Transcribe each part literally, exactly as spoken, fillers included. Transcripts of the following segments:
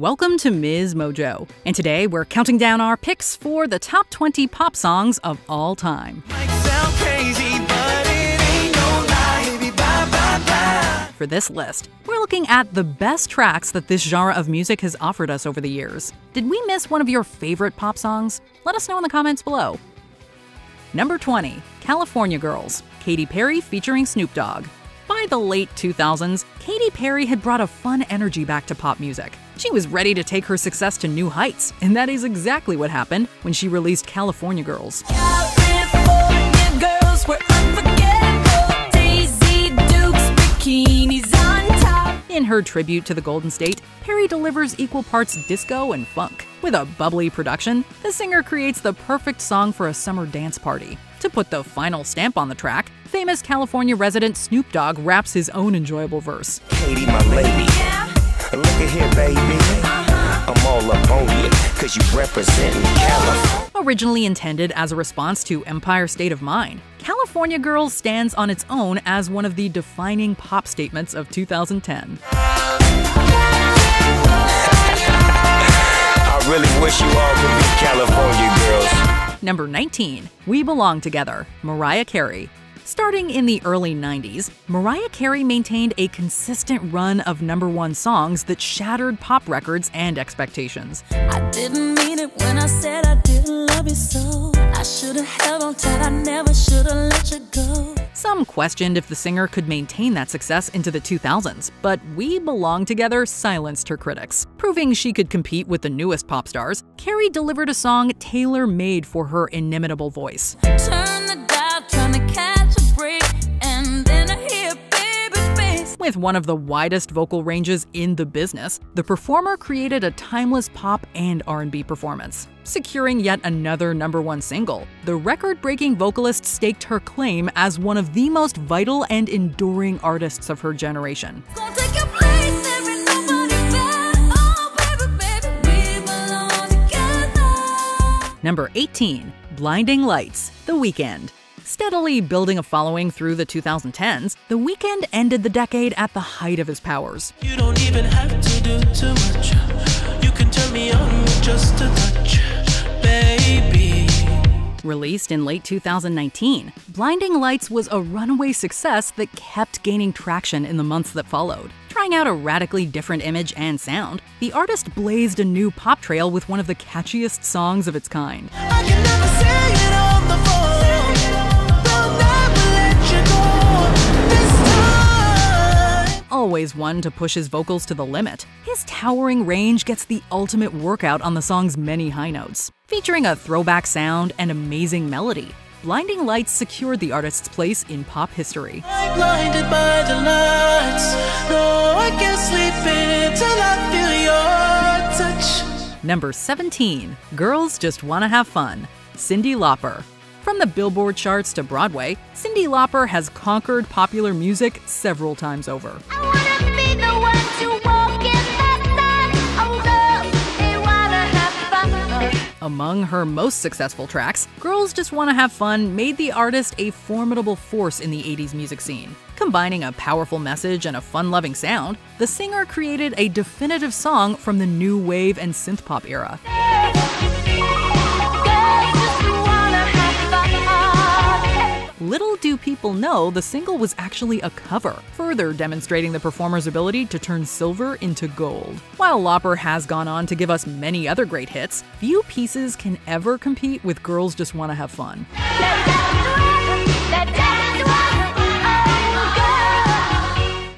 Welcome to Miz Mojo, and today we're counting down our picks for the top twenty pop songs of all time. For this list, we're looking at the best tracks that this genre of music has offered us over the years. Did we miss one of your favorite pop songs? Let us know in the comments below. Number twenty, California Girls, Katy Perry featuring Snoop Dogg. By the late two thousands, Katy Perry had brought a fun energy back to pop music. She was ready to take her success to new heights, and that is exactly what happened when she released California Girls. California girls were unforgettable. Daisy Dukes, bikinis on top. In her tribute to the Golden State, Perry delivers equal parts disco and funk. With a bubbly production, the singer creates the perfect song for a summer dance party. To put the final stamp on the track, famous California resident Snoop Dogg raps his own enjoyable verse. Katy, my lady. Yeah. Look at here, baby. Uh-huh. I'm all up on you, cause you represent California. Originally intended as a response to Empire State of Mind, California Girls stands on its own as one of the defining pop statements of two thousand ten. I really wish you all could be California Girls. Number nineteen, We Belong Together, Mariah Carey. Starting in the early nineties, Mariah Carey maintained a consistent run of number one songs that shattered pop records and expectations. I didn't mean it when I said I didn't love you so. I should have held on tight, I never should have let you go. Some questioned if the singer could maintain that success into the two thousands, but We Belong Together silenced her critics. Proving she could compete with the newest pop stars, Carey delivered a song tailor-made for her inimitable voice. Turn the dial, turn the cat. With one of the widest vocal ranges in the business, the performer created a timeless pop and R and B performance, securing yet another number one single. The record-breaking vocalist staked her claim as one of the most vital and enduring artists of her generation. Number eighteen, Blinding Lights, The Weeknd. Steadily building a following through the two thousand tens, The Weeknd ended the decade at the height of his powers. You don't even have to do too much. You can turn me on with just a touch, baby. Released in late two thousand nineteen, Blinding Lights was a runaway success that kept gaining traction in the months that followed. Trying out a radically different image and sound, the artist blazed a new pop trail with one of the catchiest songs of its kind. I can never say it on the phone. Always one to push his vocals to the limit, his towering range gets the ultimate workout on the song's many high notes. Featuring a throwback sound and amazing melody, Blinding Lights secured the artist's place in pop history. I'm blinded by the lights. No, I can't sleep until I feel your touch. Number seventeen, Girls Just Wanna Have Fun, Cyndi Lauper. From the Billboard charts to Broadway, Cyndi Lauper has conquered popular music several times over. I wanna be the one to walk in the sun. Oh, girls, they wanna have fun. Among her most successful tracks, Girls Just Wanna Have Fun made the artist a formidable force in the eighties music scene. Combining a powerful message and a fun-loving sound, the singer created a definitive song from the new wave and synth-pop era. Little do people know, the single was actually a cover, further demonstrating the performer's ability to turn silver into gold. While Lauper has gone on to give us many other great hits, few pieces can ever compete with Girls Just Wanna Have Fun.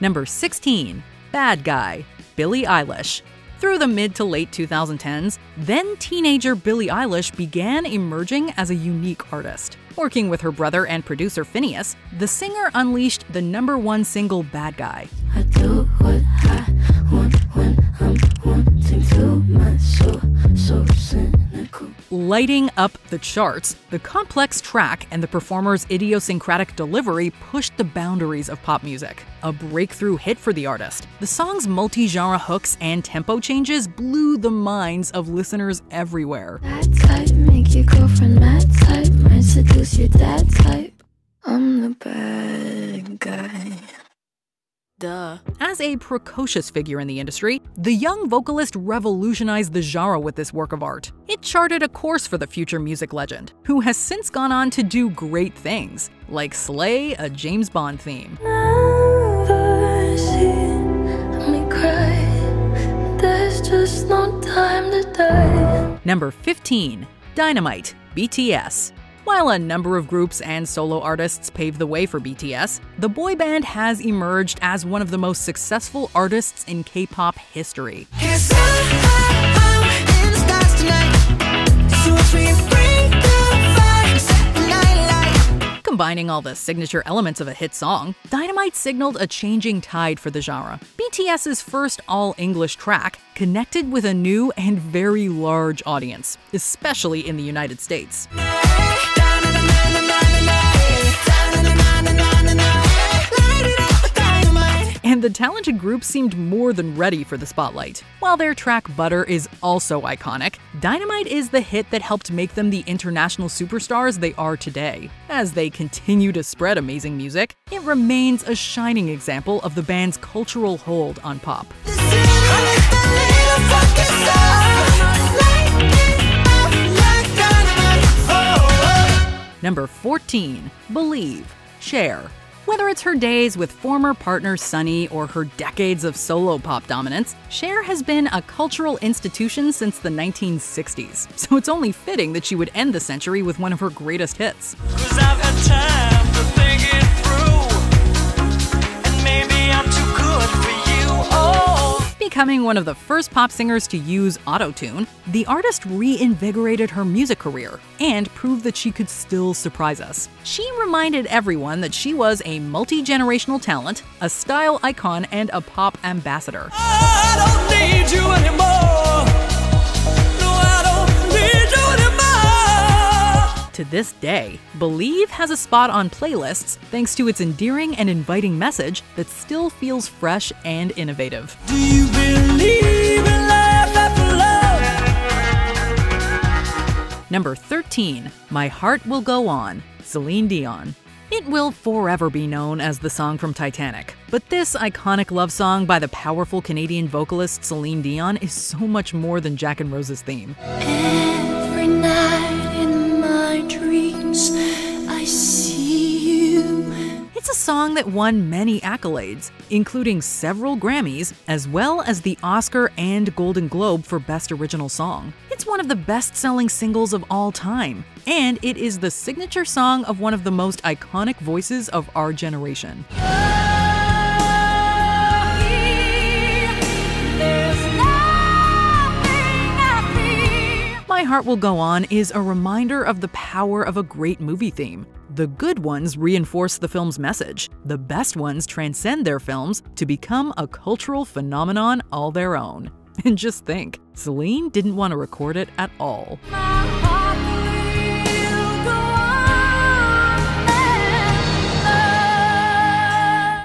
Number sixteen, Bad Guy, Billie Eilish. Through the mid to late two thousand tens, then-teenager Billie Eilish began emerging as a unique artist. Working with her brother and producer Phineas, the singer unleashed the number one single, Bad Guy. I do what I want when I'm wanting to, my soul, so cynical. Lighting up the charts, the complex track and the performer's idiosyncratic delivery pushed the boundaries of pop music. A breakthrough hit for the artist, the song's multi-genre hooks and tempo changes blew the minds of listeners everywhere. That type, make your girlfriend mad type. Seduce your dad type. I'm the bad guy. Duh. As a precocious figure in the industry, the young vocalist revolutionized the genre with this work of art. It charted a course for the future music legend, who has since gone on to do great things, like slay a James Bond theme. Just no time to die. Number fifteen. Dynamite, B T S. While a number of groups and solo artists paved the way for B T S, the boy band has emerged as one of the most successful artists in K-pop history. Combining all the signature elements of a hit song, Dynamite signaled a changing tide for the genre. B T S's first all-English track connected with a new and very large audience, especially in the United States. And the talented group seemed more than ready for the spotlight. While their track Butter is also iconic, Dynamite is the hit that helped make them the international superstars they are today. As they continue to spread amazing music, it remains a shining example of the band's cultural hold on pop. Number fourteen. Believe, Cher. Whether it's her days with former partner Sunny or her decades of solo pop dominance, Cher has been a cultural institution since the nineteen sixties, so it's only fitting that she would end the century with one of her greatest hits. Becoming one of the first pop singers to use autotune, the artist reinvigorated her music career and proved that she could still surprise us. She reminded everyone that she was a multi-generational talent, a style icon, and a pop ambassador. I don't need you anymore. To this day, Believe has a spot on playlists thanks to its endearing and inviting message that still feels fresh and innovative. Do you believe in life after love? Number thirteen. My Heart Will Go On, Celine Dion. It will forever be known as the song from Titanic, but this iconic love song by the powerful Canadian vocalist Celine Dion is so much more than Jack and Rose's theme. Every night dreams, I see you. It's a song that won many accolades, including several Grammys, as well as the Oscar and Golden Globe for Best Original Song. It's one of the best-selling singles of all time, and it is the signature song of one of the most iconic voices of our generation. My Heart Will Go On is a reminder of the power of a great movie theme. The good ones reinforce the film's message. The best ones transcend their films to become a cultural phenomenon all their own. And just think, Celine didn't want to record it at all.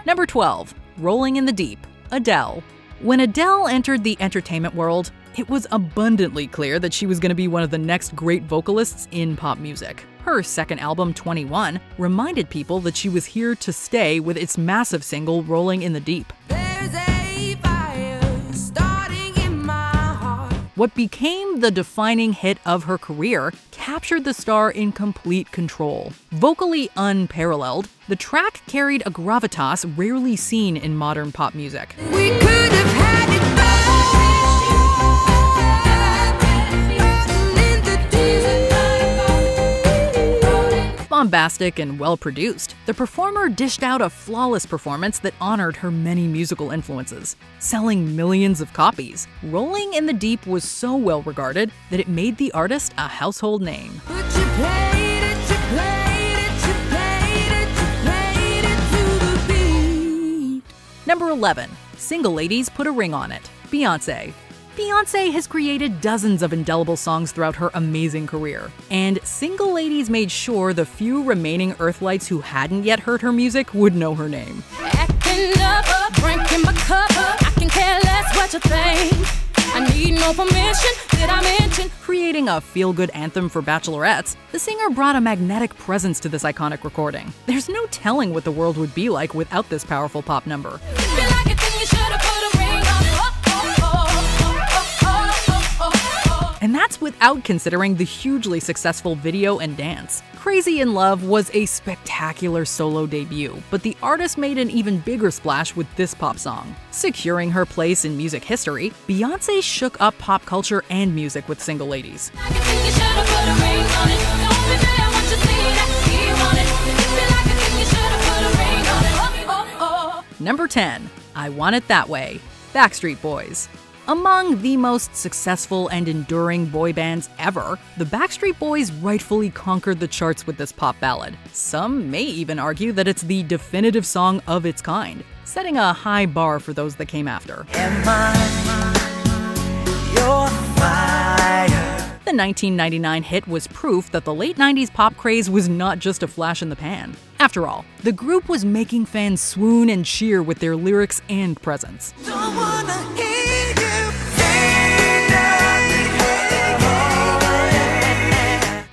Number twelve. Rolling in the Deep, Adele. When Adele entered the entertainment world, it was abundantly clear that she was going to be one of the next great vocalists in pop music. Her second album, twenty-one, reminded people that she was here to stay with its massive single, Rolling in the Deep. There's a fire starting in my heart. What became the defining hit of her career captured the star in complete control. Vocally unparalleled, the track carried a gravitas rarely seen in modern pop music. We could have had it back. Bombastic and well-produced, the performer dished out a flawless performance that honored her many musical influences. Selling millions of copies, Rolling in the Deep was so well regarded that it made the artist a household name. Number eleven. Single Ladies Put a Ring on It, Beyoncé. Beyoncé has created dozens of indelible songs throughout her amazing career, and Single Ladies made sure the few remaining Earthlights who hadn't yet heard her music would know her name. Creating a feel-good anthem for bachelorettes, the singer brought a magnetic presence to this iconic recording. There's no telling what the world would be like without this powerful pop number. and that's without considering the hugely successful video and dance. Crazy in Love was a spectacular solo debut, but the artist made an even bigger splash with this pop song. Securing her place in music history, Beyoncé shook up pop culture and music with Single Ladies. Number ten. I Want It That Way, Backstreet Boys. Among the most successful and enduring boy bands ever, the Backstreet Boys rightfully conquered the charts with this pop ballad. Some may even argue that it's the definitive song of its kind, setting a high bar for those that came after. Am I your fire? The nineteen ninety-nine hit was proof that the late nineties pop craze was not just a flash in the pan. After all, the group was making fans swoon and cheer with their lyrics and presence. Don't wanna hear.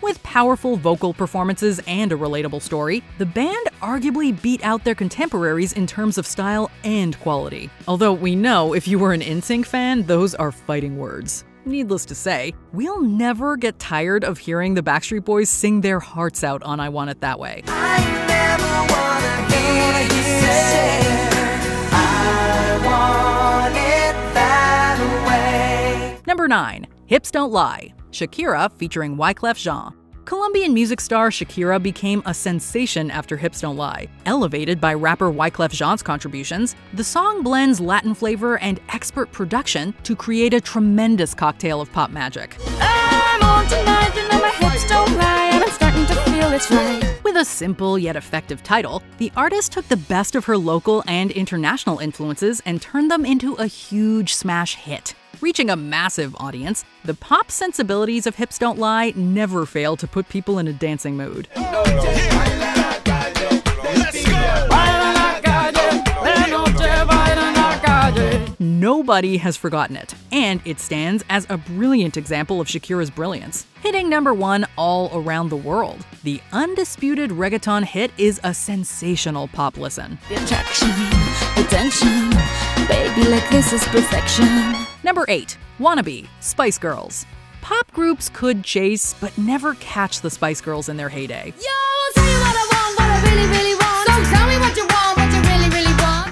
With powerful vocal performances and a relatable story, the band arguably beat out their contemporaries in terms of style and quality. Although we know if you were an N sync fan, those are fighting words. Needless to say, we'll never get tired of hearing the Backstreet Boys sing their hearts out on I Want It That Way. I never wanna hear you say, I want it that way. Number nine. Hips Don't Lie, Shakira featuring Wyclef Jean. Colombian music star Shakira became a sensation after Hips Don't Lie. Elevated by rapper Wyclef Jean's contributions, the song blends Latin flavor and expert production to create a tremendous cocktail of pop magic. I'm on tonight and my hips don't lie, and I'm starting to feel it's right. With a simple yet effective title, the artist took the best of her local and international influences and turned them into a huge smash hit. Reaching a massive audience, the pop sensibilities of Hips Don't Lie never fail to put people in a dancing mood. Nobody has forgotten it, and it stands as a brilliant example of Shakira's brilliance, hitting number one all around the world. The undisputed reggaeton hit is a sensational pop listen. The attraction, attention, baby, like this is perfection. Number eight. Wannabe, Spice Girls. Pop groups could chase, but never catch the Spice Girls in their heyday.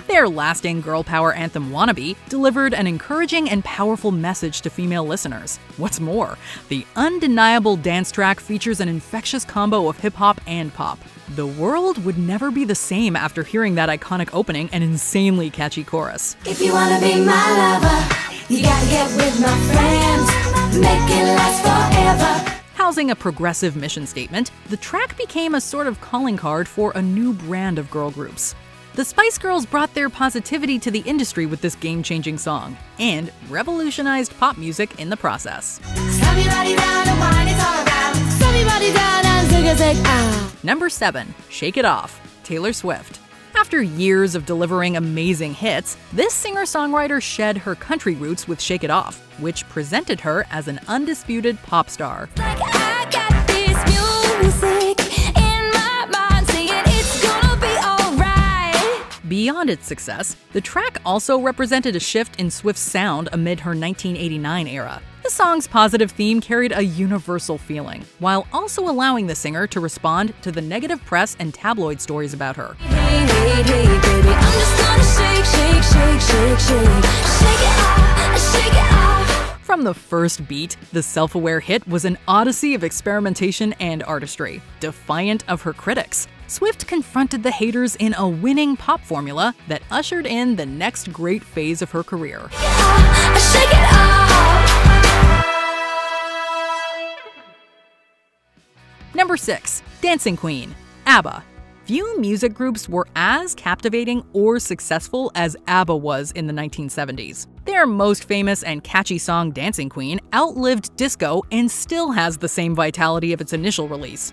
Their lasting girl power anthem Wannabe delivered an encouraging and powerful message to female listeners. What's more, the undeniable dance track features an infectious combo of hip-hop and pop. The world would never be the same after hearing that iconic opening and insanely catchy chorus. If you wanna be my lover, you gotta get with my friends, make it last forever. Housing a progressive mission statement, the track became a sort of calling card for a new brand of girl groups. The Spice Girls brought their positivity to the industry with this game-changing song, and revolutionized pop music in the process. Number seven. Shake It Off, Taylor Swift. After years of delivering amazing hits, this singer-songwriter shed her country roots with Shake It Off, which presented her as an undisputed pop star. Like I got this music in my mind, saying it's gonna be alright. Beyond its success, the track also represented a shift in Swift's sound amid her nineteen eighty-nine era. The song's positive theme carried a universal feeling, while also allowing the singer to respond to the negative press and tabloid stories about her. Hey, hey, hey, baby, I'm just gonna shake, shake, shake, shake, shake. Shake it off, shake it off. From the first beat, the self-aware hit was an odyssey of experimentation and artistry. Defiant of her critics, Swift confronted the haters in a winning pop formula that ushered in the next great phase of her career. Shake it off, shake it off. Number six. Dancing Queen, ABBA. Few music groups were as captivating or successful as ABBA was in the nineteen seventies. Their most famous and catchy song, Dancing Queen, outlived disco and still has the same vitality of its initial release.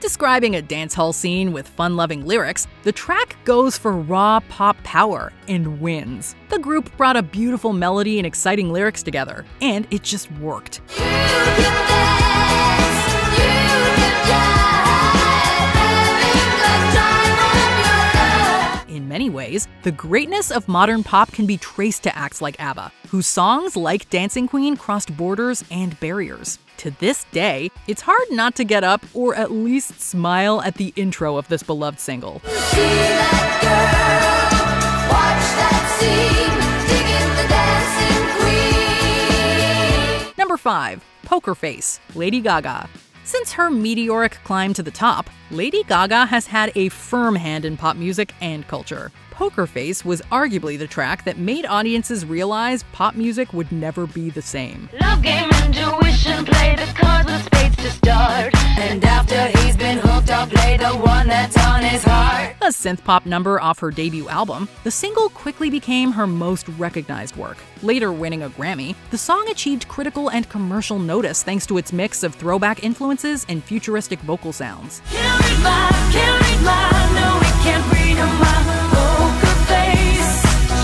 Describing a dance hall scene with fun-loving lyrics, the track goes for raw pop power and wins. The group brought a beautiful melody and exciting lyrics together, and it just worked. You can dance, you can die, having the time of your life. In many ways, ways, the greatness of modern pop can be traced to acts like ABBA, whose songs, like Dancing Queen, crossed borders and barriers. To this day, it's hard not to get up or at least smile at the intro of this beloved single. See that girl, watch that scene, dig in the Dancing Queen. Number five, Poker Face, Lady Gaga. Since her meteoric climb to the top, Lady Gaga has had a firm hand in pop music and culture. Poker Face was arguably the track that made audiences realize pop music would never be the same. Love game, intuition, play the cards with spades to start. And after he's been hooked, I'll play the one that's on his heart. A synth-pop number off her debut album, the single quickly became her most recognized work. Later winning a Grammy, the song achieved critical and commercial notice thanks to its mix of throwback influences and futuristic vocal sounds. Can't read my, can't read my, no, it can't read my poker face.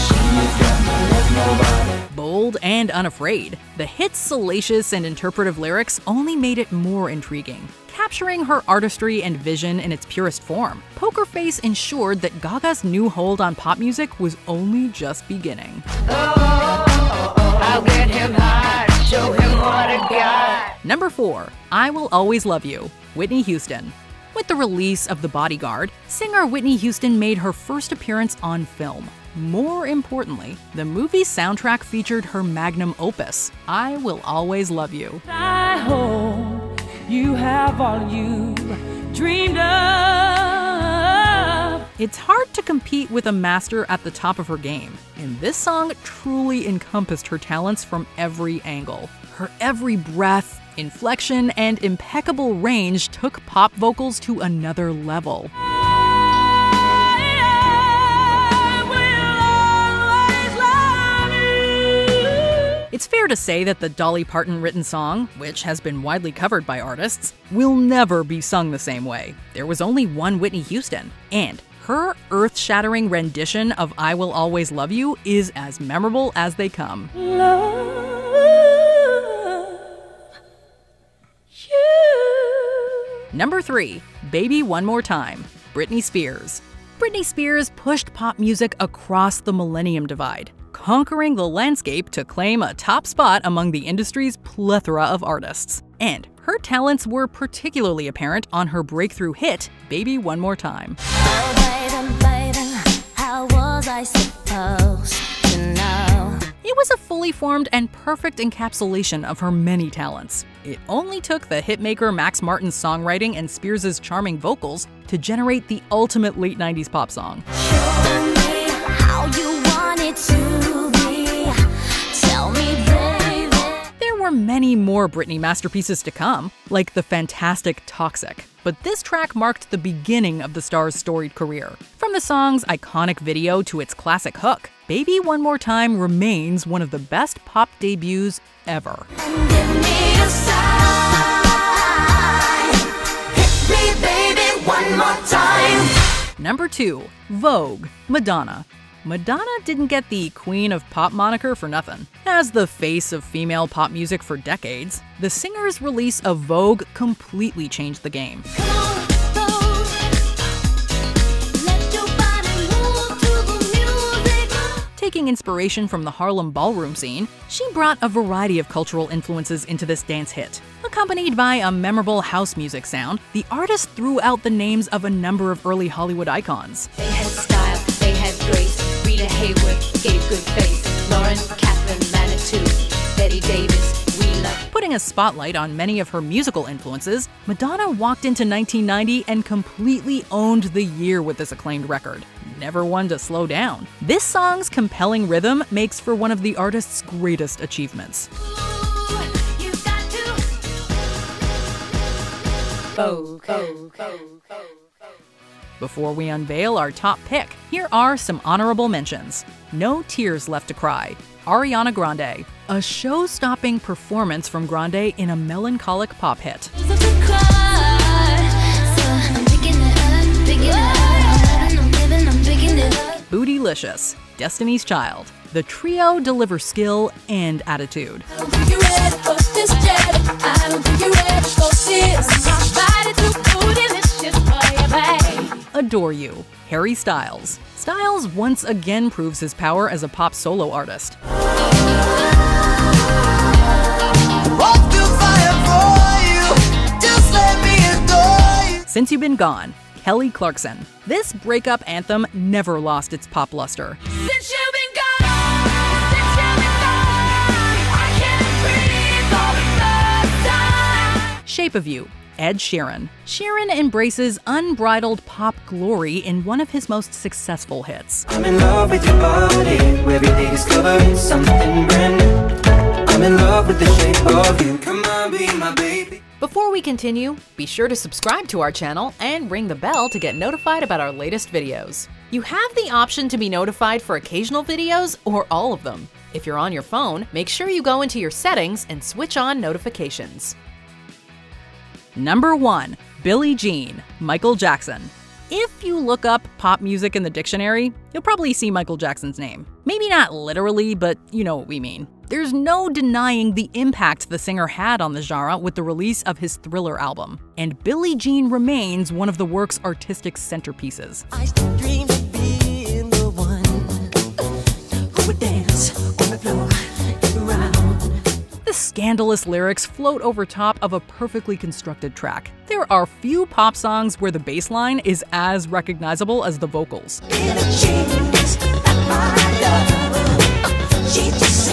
She doesn't let nobody. Bold and unafraid, the hit's salacious and interpretive lyrics only made it more intriguing. Capturing her artistry and vision in its purest form, Poker Face ensured that Gaga's new hold on pop music was only just beginning. Oh, oh, oh, I'll get him high, show him what I got. Number four, I Will Always Love You, Whitney Houston. With the release of The Bodyguard, singer Whitney Houston made her first appearance on film. More importantly, the movie's soundtrack featured her magnum opus, I Will Always Love You. I hope you have all you dreamed of. It's hard to compete with a master at the top of her game, and this song truly encompassed her talents from every angle. Her every breath, inflection, and impeccable range took pop vocals to another level. It's fair to say that the Dolly Parton-written song, which has been widely covered by artists, will never be sung the same way. There was only one Whitney Houston, and her earth-shattering rendition of I Will Always Love You is as memorable as they come. Love. Number three, Baby One More Time, Britney Spears. Britney Spears pushed pop music across the millennium divide, conquering the landscape to claim a top spot among the industry's plethora of artists. And her talents were particularly apparent on her breakthrough hit, Baby One More Time. Oh, baby, baby, how was I supposed to know? It was a fully formed and perfect encapsulation of her many talents. It only took the hitmaker Max Martin's songwriting and Spears' charming vocals to generate the ultimate late nineties pop song. Show me how you want it to be. Tell me, baby. There were many more Britney masterpieces to come, like the fantastic Toxic. But this track marked the beginning of the star's storied career. From the song's iconic video to its classic hook, Baby One More Time remains one of the best pop debuts ever. And give me a sign. Hit me, baby, one more time. Number two, Vogue, Madonna. Madonna didn't get the Queen of Pop moniker for nothing. As the face of female pop music for decades, the singer's release of Vogue completely changed the game. Come on, Vogue. Let your body move to the music. Taking inspiration from the Harlem ballroom scene, she brought a variety of cultural influences into this dance hit. Accompanied by a memorable house music sound, the artist threw out the names of a number of early Hollywood icons. They had style, they had grace. Hayward, gave good faith. Lauren, Catherine, Manitou, Betty Davis, we love. Putting a spotlight on many of her musical influences, Madonna walked into nineteen ninety and completely owned the year with this acclaimed record. Never one to slow down. This song's compelling rhythm makes for one of the artist's greatest achievements. Ooh, you've got to. Oh, oh, oh, oh. Before we unveil our top pick, here are some honorable mentions. No Tears Left to Cry, Ariana Grande. A show-stopping performance from Grande in a melancholic pop hit. Bootylicious, Destiny's Child. The trio deliver skill and attitude. Adore You, Harry Styles. Styles once again proves his power as a pop solo artist. Since You've Been Gone, Kelly Clarkson. This breakup anthem never lost its pop luster. Since you've been gone, since you've been gone, I can't breathe all the time. Shape of You, Ed Sheeran. Sheeran embraces unbridled pop glory in one of his most successful hits. I'm in love with your body, every day discovering something brand new. I'm in love with the shape of you, come on, be my baby. Before we continue, be sure to subscribe to our channel and ring the bell to get notified about our latest videos. You have the option to be notified for occasional videos or all of them. If you're on your phone, make sure you go into your settings and switch on notifications. Number one, Billie Jean, Michael Jackson. If you look up pop music in the dictionary, you'll probably see Michael Jackson's name. Maybe not literally, but you know what we mean. There's no denying the impact the singer had on the genre with the release of his Thriller album, and Billie Jean remains one of the work's artistic centerpieces. I still dream of being the one who would dance on the floor and around. The scandalous lyrics float over top of a perfectly constructed track. There are few pop songs where the bass line is as recognizable as the vocals. In a chance, my love, she just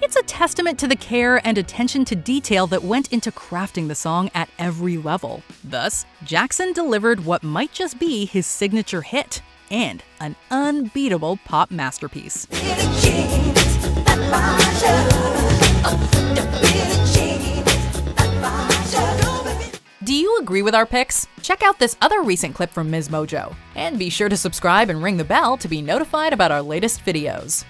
It's a testament to the care and attention to detail that went into crafting the song at every level. Thus, Jackson delivered what might just be his signature hit and an unbeatable pop masterpiece. Do you agree with our picks? Check out this other recent clip from Miz Mojo, and be sure to subscribe and ring the bell to be notified about our latest videos.